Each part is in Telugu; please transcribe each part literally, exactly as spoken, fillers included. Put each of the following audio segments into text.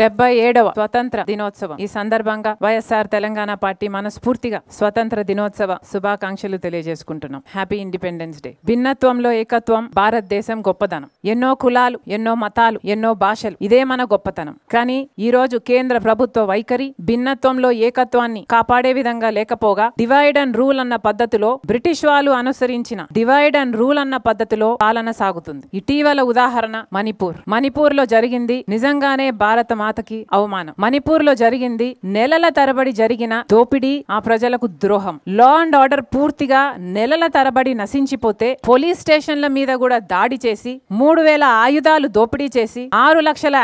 డెబ్బై ఏడవ స్వతంత్ర దినోత్సవం ఈ సందర్భంగా వైఎస్ఆర్ తెలంగాణ పార్టీ మనస్ఫూర్తిగా స్వతంత్ర దినోత్సవ శుభాకాంక్షలు తెలియజేసుకుంటున్నాం. Happy independence day. భిన్నత్వంలో ఏకత్వం భారతదేశం గొప్పతనం. ఎన్నో కులాలు, ఎన్నో మతాలు, ఎన్నో భాషలు, ఇదే మన గొప్పతనం. కానీ ఈ రోజు కేంద్ర ప్రభుత్వ వైఖరి భిన్నత్వంలో ఏకత్వాన్ని కాపాడే విధంగా లేకపోగా డివైడ్ అండ్ రూల్ అన్న పద్ధతిలో బ్రిటిష్ వాళ్ళు అనుసరించిన డివైడ్ అండ్ రూల్ అన్న పద్ధతిలో పాలన సాగుతుంది. ఇటీవల ఉదాహరణ మణిపూర్. మణిపూర్ లో జరిగింది నిజంగానే భారత మాతకి అవమానం. మణిపూర్ లో జరిగింది నెలల తరబడి జరిగిన దోపిడీ, ఆ ప్రజలకు ద్రోహం. లా అండ్ ఆర్డర్ పూర్తిగా నెలల తరబడి నశించిపోతే పోలీస్ స్టేషన్ల మీద కూడా దాడి చేసి మూడు వేల ఆయుధాలు దోపిడీ చేసి ఆరు లక్షల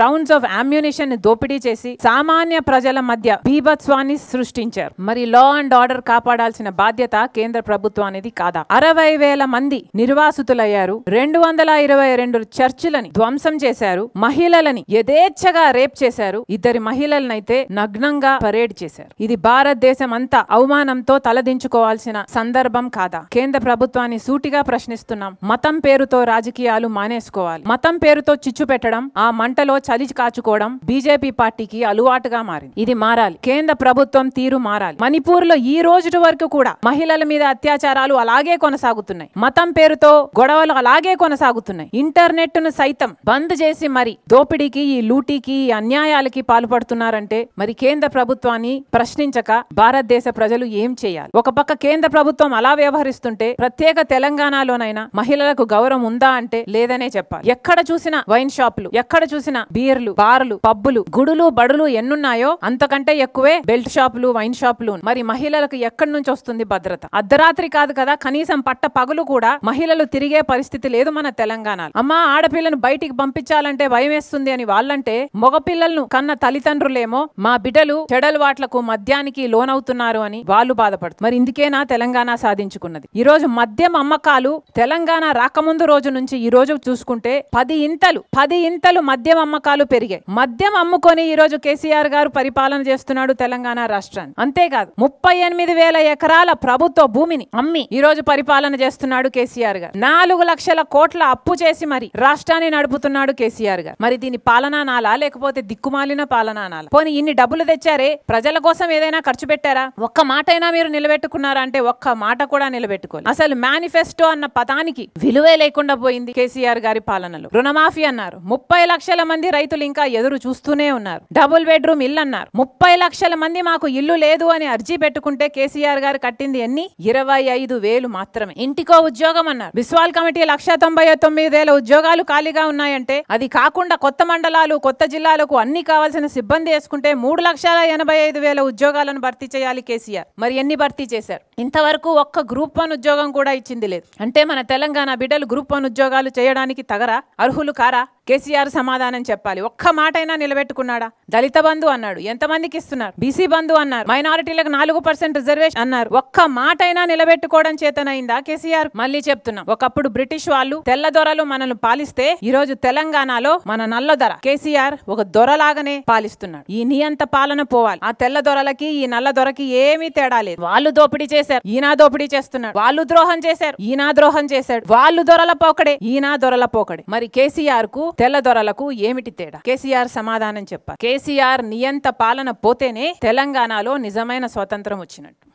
రౌండ్స్ ఆఫ్ అమ్యునిషన్ దోపిడీ చేసి సామాన్య ప్రజల మధ్య బీభత్సాన్ని సృష్టించారు. మరి లా అండ్ ఆర్డర్ కాపాడాల్సిన బాధ్యత కేంద్ర ప్రభుత్వానిది కాదా? అరవై వేల మంది నిర్వాసితులయ్యారు. రెండు వందల ఇరవై రెండు చర్చిలని ధ్వంసం చేశారు. మహిళలని యథేచ్ఛగా రేప్ చేశారు. ఇద్దరి మహిళలనైతే నగ్నంగా పరేడ్ చేశారు. ఇది భారతదేశం అంతా అవమానంతో తలదించుకోవాల్సిన సందర్భం కాదా? కేంద్ర ప్రభుత్వాన్ని సూటిగా ప్రశ్నిస్తున్నాం. మతం పేరుతో రాజకీయాలు మానేసుకోవాలి. మతం పేరుతో చిచ్చు పెట్టడం, ఆ మంటలో చలి కాచుకోవడం బీజేపీ పార్టీకి అలవాటుగా మారింది. ఇది మారాలి. కేంద్ర ప్రభుత్వం తీరు మారాలి. మణిపూర్ లో ఈ రోజు వరకు కూడా మహిళల మీద అత్యాచారాలు అలాగే కొనసాగుతున్నాయి. మతం పేరుతో గొడవలు అలాగే కొనసాగుతున్నాయి. ఇంటర్నెట్ ను సైతం బంద్ చేసి మరి దోపిడీకి, ఈ లూటీకి, ఈ అన్యాయాలకి పాల్పడుతున్నారంటే మరి కేంద్ర ప్రభుత్వాన్ని ప్రశ్నించక భారతదేశ ప్రజలు ఏం చేయాలి? ఒక పక్క కేంద్ర ప్రభుత్వం అలా వ్యవహరిస్తుంటే ప్రత్యేక తెలంగాణలోనైనా మహిళలకు గౌరవం ఉందా అంటే లేదనే చెప్పాలి. ఎక్కడ చూసినా వైన్ షాపులు, ఎక్కడ చూసినా బీర్లు, బార్లు, పబ్బులు, గుడులు, బడులు ఎన్నున్నాయో అంతకంటే ఎక్కువే బెల్ట్ షాపులు, వైన్ షాపులు. మరి మహిళలకు ఎక్కడి నుంచి వస్తుంది భద్రత? అర్ధరాత్రి కాదు కదా, కనీసం పట్ట పగులు కూడా మహిళలు తిరిగే పరిస్థితి లేదు మన తెలంగాణలో. అమ్మా ఆడపిల్లను బయటికి పంపించాలంటే భయం వేస్తుంది అని వాళ్ళంటే, మగపిల్లలను కన్న తల్లిదండ్రులేమో మా బిడ్డలు చెడలవాట్లకు, మద్యానికి లోనవుతున్నారు అని వాళ్ళు బాధపడుతుంది. మరి ఇందుకేనా తెలంగాణ సాధించుకున్నది? ఈ రోజు మద్యం అమ్మకాలు తెలంగాణ రాకముందు రోజు నుంచి ఈ రోజు చూసుకుంటే పది ఇంతలు పది ఇంతలు మద్యం అమ్మకాలు పెరిగాయి. మద్యం అమ్ముకొని ఈ రోజు కేసీఆర్ గారు పరిపాలన చేస్తున్నాడు తెలంగాణ రాష్ట్రాన్ని. అంతేకాదు ముప్పై ఎనిమిది వేల ఎకరాల ప్రభుత్వ భూమిని అమ్మి ఈ రోజు పరిపాలన చేస్తున్నాడు కేసీఆర్ గారు. నాలుగు లక్షల కోట్ల అప్పు చేసి మరి రాష్ట్రాన్ని నడుపుతున్నాడు కేసీఆర్ గారు. మరి దీని పాలనానాలా లేకపోతే దిక్కుమాలిన పాలనానాలా? పోనీ ఇన్ని డబ్బులు తెచ్చారే, ప్రజల కోసం ఏదైనా ఖర్చు పెట్టారా? ఒక్క మాట అయినా మీరు నిలబెట్టుకున్నారా అంటే ఒక్క మాట కూడా నిలబెట్టుకోలేదు. అసలు మేనిఫెస్టో అన్న పదానికి విలువే లేకుండా పోయింది కేసీఆర్ గారి పాలనలో. రుణమాఫీ అన్నారు, ముప్పై లక్షల మంది రైతులు ఇంకా ఎదురు చూస్తూనే ఉన్నారు. డబుల్ బెడ్రూమ్ ఇల్లు అన్నారు, ముప్పై లక్షల మంది మాకు ఇల్లు లేదు అని అర్జీ పెట్టుకుంటే కేసీఆర్ గారు కట్టింది ఎన్ని? ఇరవై ఐదు వేలు మాత్రమే. ఇంటికో ఉద్యోగం అన్నారు. విశ్వాల్ కమిటీ లక్ష తొంభై తొమ్మిది వేల ఉద్యోగాలు ఖాళీగా ఉన్నాయంటే అది కాకుండా కొత్త మండలాలు, కొత్త జిల్లాలకు అన్ని కావాల్సిన సిబ్బంది వేసుకుంటే మూడు లక్షల ఎనభై ఐదు వేల ఉద్యోగాలను భర్తీ చేయాలి కేసీఆర్. మరి ఎన్ని భర్తీ చేశారు? ఇంతవరకు ఒక్క గ్రూప్ వన్ ఉద్యోగం కూడా ఇచ్చింది లేదు. అంటే మన తెలంగాణ బిడ్డలు గ్రూప్ వన్ ఉద్యోగాలు చేయడానికి తగరా, అర్హులు కారా? కేసీఆర్ సమాధానం చెప్పాలి. ఒక్క మాట అయినా నిలబెట్టుకున్నాడా? దళిత బంధు అన్నాడు, ఎంతమందికి ఇస్తున్నారు? బీసీ బంధు అన్నారు, మైనారిటీలకు నాలుగు పర్సెంట్ రిజర్వేషన్ అన్నారు. ఒక్క మాట అయినా నిలబెట్టుకోవడం చేతనైందా కేసీఆర్? మళ్ళీ చెప్తున్నాం, ఒకప్పుడు బ్రిటిష్ వాళ్ళు తెల్ల దొరలు మనల్ని పాలిస్తే ఈ రోజు తెలంగాణలో మన నల్ల దొర కేసీఆర్ ఒక దొరలాగానే పాలిస్తున్నాడు. ఈ నియంత పాలన పోవాలి. ఆ తెల్ల దొరలకి ఈ నల్ల దొరకి ఏమీ తేడా లేదు. వాళ్ళు దోపిడీ చేశారు, ఈనా దోపిడీ చేస్తున్నాడు. వాళ్ళు ద్రోహం చేశారు, ఈనా ద్రోహం చేశాడు. వాళ్ళు దొరల పోకడే, ఈనా దొరల పోకడే. మరి కేసీఆర్ కు తెల్ల దొరలకు ఏమిటి తేడా? కేసీఆర్ సమాధానం చెప్పాలి. కేసీఆర్ నియంత పాలన పోతేనే తెలంగాణలో నిజమైన స్వాతంత్రం వచ్చినట్టు.